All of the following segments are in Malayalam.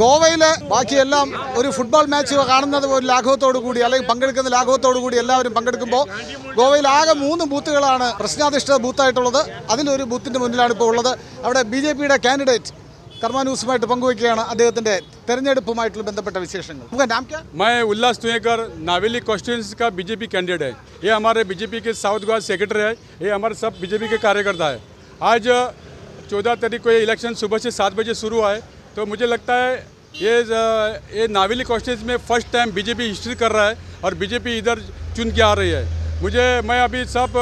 ഗോവയിൽ ബാക്കിയെല്ലാം ഒരു ഫുട്ബോൾ മാച്ച് കാണുന്നത് ഒരു ലാഘവത്തോടു കൂടി അല്ലെങ്കിൽ പങ്കെടുക്കുന്ന ലാഘവത്തോടു കൂടി എല്ലാവരും പങ്കെടുക്കുമ്പോൾ ഗോവയിൽ ആകെ 3 ബൂത്തുകളാണ് പ്രശ്നാധിഷ്ഠിത ബൂത്തായിട്ടുള്ളത്. അതിലൊരു ബൂത്തിൻ്റെ മുന്നിലാണ് ഇപ്പോൾ ഉള്ളത്. അവിടെ ബിജെപിയുടെ കാൻഡിഡേറ്റ് कर्मानुसुमाइट पंगुवे के आना अध्यक्षतने तेरनेर पुमाइट लो बंदा पटा विशेष रंग। उनका नाम क्या? मैं उल्लास तुएकर नावेली कॉन्स्टिट्यूंस का बीजेपी कैंडिडेट है। ये हमारे बीजेपी के साउथ गोवा सेक्रेटरी है। ये हमारे सब बीजेपी के कार्यकर्ता है। आज 14 तारीख को ये इलेक्शन सुबह से 7 बजे शुरू हुआ है, तो मुझे लगता है ये नावेली कॉन्स्टिट्यूंस में फर्स्ट टाइम बीजेपी हिस्ट्री कर रहा है और बीजेपी इधर चुन के आ रही है। मैं अभी सब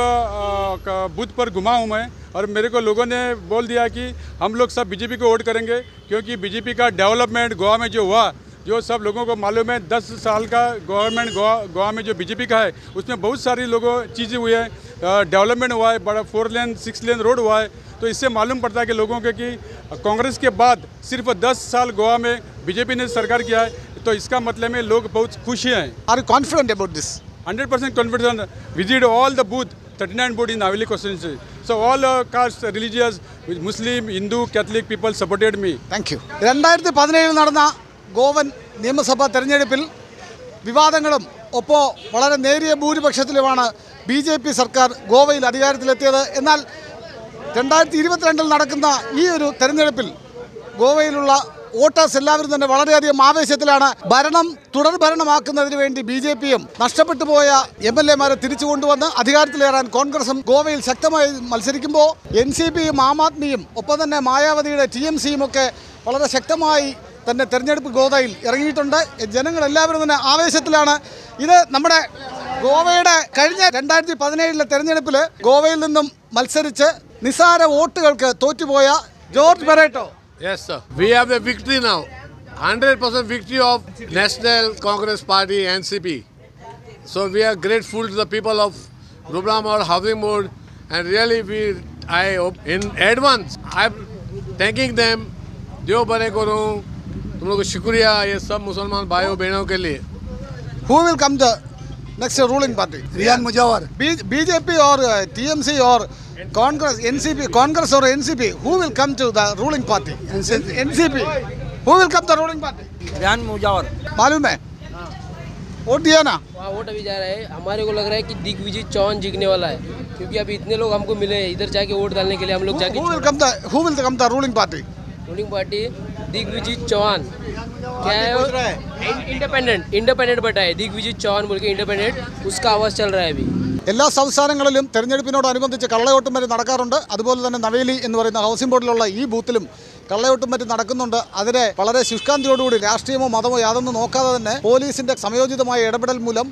बूथ पर घुमा हूँ मैं, और मेरे को लोगों ने बोल दिया कि हम लोग सब बीजेपी को वोट करेंगे, क्योंकि बीजेपी का डेवलपमेंट गोवा में जो हुआ, जो सब लोगों को मालूम है, 10 साल का गवर्नमेंट गोवा में जो बीजेपी का है उसमें बहुत सारी लोगों चीज़ें हुई है, डेवलपमेंट हुआ है, बड़ा 4 लेन 6 लेन रोड हुआ है। तो इससे मालूम पड़ता है कि लोगों के कि कांग्रेस के बाद सिर्फ 10 साल गोवा में बीजेपी ने सरकार किया है, तो इसका मतलब है लोग बहुत खुशी हैं। Are confident about this? 100% confident. Visit all the booth, 39 booth in Haveli constituency. So all caste, religious, Muslim, Hindu, Catholic people supported me. Thank you. 2017 നടന്ന ഗോവൻ നിയമസഭാ തെരഞ്ഞെടുപ്പിൽ വിവാദങ്ങളും ഒപ്പം വളരെ നേരിയ ഭൂരിപക്ഷത്തിലുമാണ് ബിജെപി സർക്കാർ ഗോവയിൽ അധികാരത്തിലെത്തിയത്. എന്നാൽ 2022 നടക്കുന്ന ഈ ഒരു തെരഞ്ഞെടുപ്പിൽ ഗോവയിലുള്ള വോട്ടേഴ്സ് എല്ലാവരും തന്നെ വളരെയധികം ആവേശത്തിലാണ്. ഭരണം തുടർഭരണമാക്കുന്നതിന് വേണ്ടി ബിജെപിയും നഷ്ടപ്പെട്ടുപോയ എംഎൽഎമാരെ തിരിച്ചു കൊണ്ടുവന്ന് അധികാരത്തിലേറാൻ കോൺഗ്രസും ഗോവയിൽ ശക്തമായി മത്സരിക്കുമ്പോൾ എൻസിപിയും ആം ആദ്മിയും ഒപ്പം തന്നെ മായാവതിയുടെ TMCയും ഒക്കെ വളരെ ശക്തമായി തന്നെ തെരഞ്ഞെടുപ്പ് ഗോവയിൽ ഇറങ്ങിയിട്ടുണ്ട്. ജനങ്ങളെല്ലാവരും തന്നെ ആവേശത്തിലാണ്. ഇത് നമ്മുടെ ഗോവയുടെ കഴിഞ്ഞ 2017 തെരഞ്ഞെടുപ്പിൽ ഗോവയിൽ നിന്നും മത്സരിച്ച് നിസാര വോട്ടുകൾക്ക് തോറ്റുപോയ George Barreto. Yes, sir. We have the victory now. 100% victory of National Congress Party, NCP. So we are grateful to the people of Rubramore, Havlimode, and really I hope in advance. I'm thanking them. Deo bare karo. तुम लोगों को शुक्रिया ये सब मुसलमान भाइयों बहनों के लिए. Who will come the next ruling party? Riyan Mujawar. BJP और TMC और Congress, NCP, Congress or NCP, who will come to the ruling party? NCP. Who will come to the ruling party? Riyan Mujawar. मालूम है? वोट दिया ना? हाँ, वोट अभी जा रहा है. हमारे को लग रहा है कि दिग्विजय चौहान जीतने वाला है, क्योंकि अभी इतने लोग हमको मिले इधर जाके वोट डालने के लिए. हम लोग जाके who will come the ruling party? Ruling party Digvijay Chauhan. क्या है? इंडिपेंडेंट बटा है दिग्विजय चौहान बोल के इंडिपेंडेंट, उसका आवाज़ चल रहा है अभी. എല്ലാ സംസ്ഥാനങ്ങളിലും തെരഞ്ഞെടുപ്പിനോടനുബന്ധിച്ച് കള്ളയോട്ടും മറ്റ് നടക്കാറുണ്ട്. അതുപോലെ തന്നെ നവേലി എന്ന് പറയുന്ന ഹൗസിംഗ് ബോർഡിലുള്ള ഈ ബൂത്തിലും കള്ളയോട്ടും മറ്റ് നടക്കുന്നുണ്ട്. അതിനെ വളരെ ശുഷ്കാന്തിയോടുകൂടി രാഷ്ട്രീയമോ മതമോ യാതൊന്നും നോക്കാതെ തന്നെ പോലീസിൻ്റെ സംയോജിതമായ ഇടപെടൽ മൂലം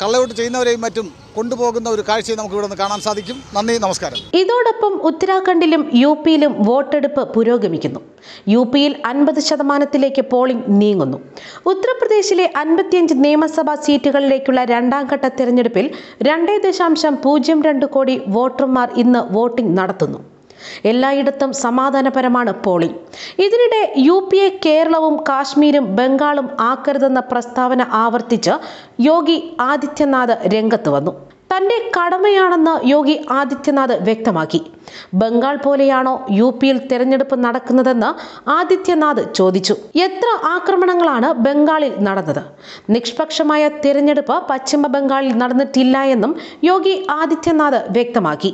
കള്ളയോട്ട് ചെയ്യുന്നവരെയും മറ്റും കൊണ്ടുപോകുന്ന ഒരു കാഴ്ചയെ നമുക്ക് ഇവിടെ നിന്ന് കാണാൻ സാധിക്കും. നന്ദി, നമസ്കാരം. ഇതോടൊപ്പം ഉത്തരാഖണ്ഡിലും UP-യിലും വോട്ടെടുപ്പ് പുരോഗമിക്കുന്നു. UP-യിൽ 50%-ത്തിലേക്ക് പോളിംഗ് നീങ്ങുന്നു. ഉത്തർപ്രദേശിലെ 55 നിയമസഭാ സീറ്റുകളിലേക്കുള്ള രണ്ടാം ഘട്ട തെരഞ്ഞെടുപ്പിൽ 2.02 കോടി വോട്ടർമാർ ഇന്ന് വോട്ടിംഗ് നടത്തുന്നു. എല്ലായിടത്തും സമാധാനപരമാണ് പോളിംഗ്. ഇതിനിടെ UP-യെ കേരളവും കാശ്മീരും ബംഗാളും ആക്കരുതെന്ന പ്രസ്താവന ആവർത്തിച്ച് യോഗി ആദിത്യനാഥ് രംഗത്ത് വന്നു. തന്റെ കടമയാണെന്ന് യോഗി ആദിത്യനാഥ് വ്യക്തമാക്കി. ബംഗാൾ പോലെയാണോ UP-യിൽ തെരഞ്ഞെടുപ്പ് നടക്കുന്നതെന്ന് ആദിത്യനാഥ് ചോദിച്ചു. എത്ര ആക്രമണങ്ങളാണ് ബംഗാളിൽ നടന്നത്? നിഷ്പക്ഷമായ തെരഞ്ഞെടുപ്പ് പശ്ചിമ ബംഗാളിൽ നടന്നിട്ടില്ല എന്നും യോഗി ആദിത്യനാഥ് വ്യക്തമാക്കി.